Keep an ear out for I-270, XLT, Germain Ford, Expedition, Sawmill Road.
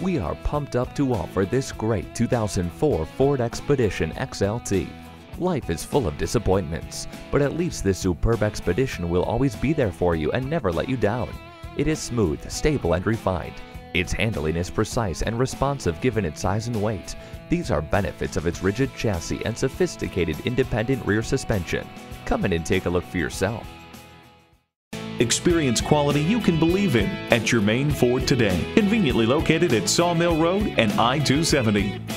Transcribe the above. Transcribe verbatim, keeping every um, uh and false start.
We are pumped up to offer this great two thousand four Ford Expedition X L T. Life is full of disappointments, but at least this superb Expedition will always be there for you and never let you down. It is smooth, stable, and refined. Its handling is precise and responsive given its size and weight. These are benefits of its rigid chassis and sophisticated independent rear suspension. Come in and take a look for yourself. Experience quality you can believe in at Germain Ford today. Conveniently located at Sawmill Road and I two seventy.